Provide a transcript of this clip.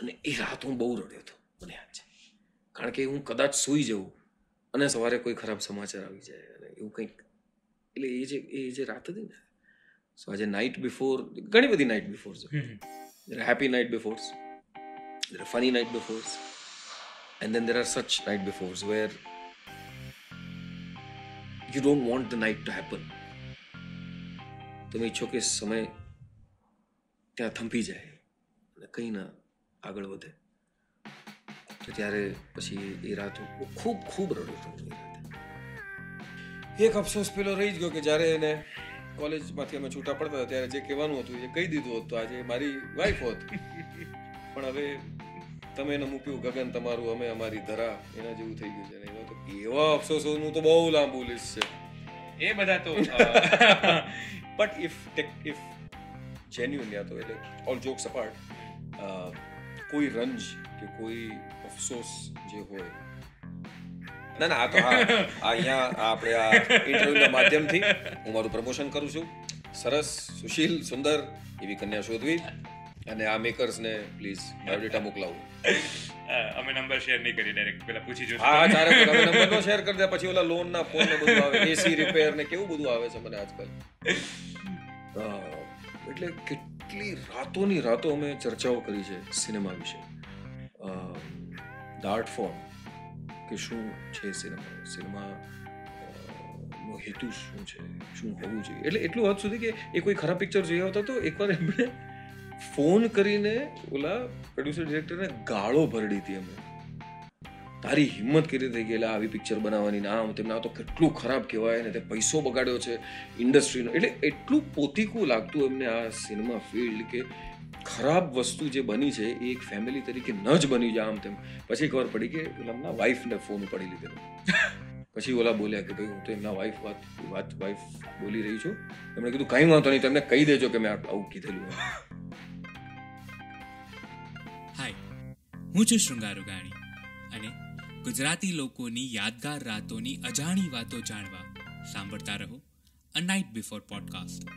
અને એ રાત હું બહુ રડ્યો હતો, મને યાદ છે. કારણ કે હું કદાચ સૂઈ જઉં અને સવારે કોઈ ખરાબ સમાચાર આવી જાય અને એવું કંઈક. એટલે એ જે રાત હતી ને, સો આજે નાઇટ બિફોર, ઘણી બધી નાઇટ બિફોર છે. Happy night befores, there are funny night befores, and then there are such night befores where you don't want the night to happen. તમે ઈચ્છો કે સમય ત્યાં થંભી જાય અને કંઈ ના આગળ વધે. તો ત્યારે પછી એ રાત હું ખૂબ રડતો હતો. એક અફસોસ પેલો રહી જ ગયો કે જ્યારે એને કોલેજમાંથી અમે છૂટા પડતા હતા ત્યારે જે કહેવાનું હતું એ કહી દીધું હતું. આજે મારી વાઈફ હોત, પણ હવે તમે એને મૂક્યું ગગન તમારું, અમે અમારી ધરા, એના જેવું થઈ ગયું છે. એવા તો એવા અફસોસોનું તો બહુ લાંબુ લિસ્ટ છે એ બધા તો. બટ ઇફ જેન્યુન, યા તો એટલે ઓલ જોક્સ અપાર્ટ, કોઈ રંજ કે કોઈ અફસોસ જે હોય, ના આ તો અહીંયા આપણે આ ઇન્ટરવ્યુના માધ્યમથી હું મારું પ્રમોશન કરું છું. સરસ, સુશીલ, સુંદર, એવી કન્યાશોધવી અને આ મેકર્સને પ્લીઝ બાયોડેટા મોકલાવો. અમે નંબર શેર નહીં કરી, ડાયરેક્ટ પેલા પૂછી જોજો. હા, તારે નંબરનો શેર કરી દે, પછી ઓલા લોનના ફોનને બધું આવે, એસી રિપેર ને કેવું બધું આવે છે મને આજકાલ. એટલે કેટલી રાતોની રાતો અમે ચર્ચાઓ કરી છે સિનેમા વિશે. ધ આર્ટ ફોર્મ કે શું છે સિનેમા નો હેતુ શું છે, શું હોવું જોઈએ. એટલે એટલું હદ સુધી કે એ કોઈ ખરાબ પિક્ચર જોઈ આવતા તો એકવાર એમણે ફોન કરીને ઓલા પ્રોડ્યુસર ડિરેક્ટરને ગાળો ભરડી હતી અમે, તારી હિંમત કરી થઈ ગયેલા આવી પિક્ચર બનાવવાની, નામ તેમને આ તો કેટલું ખરાબ કહેવાય ને, તે પૈસો બગાડ્યો છે ઇન્ડસ્ટ્રીનો. એટલે એટલું પોતીકું લાગતું એમને આ સિનેમા ફિલ્ડ કે ખરાબ વસ્તુ જે બની છે એ એક ફેમિલી તરીકે ન જ બની જાય આમ તેમ. પછી ખબર પડી કે એમના વાઈફને ફોન પડી લીધેલો. પછી ઓલા બોલ્યા કે ભાઈ હું તો એમના વાઈફ બોલી રહી છું. એમણે કીધું કાંઈ વાંધો નહીં, તમને કહી દેજો કે મેં આવું કીધેલું. હું છું શૃંગાર રૂઘાણી અને ગુજરાતી લોકોની યાદગાર રાતોની અજાણી વાતો જાણવા સાંભળતા રહો અ નાઇટ બિફોર પોડકાસ્ટ.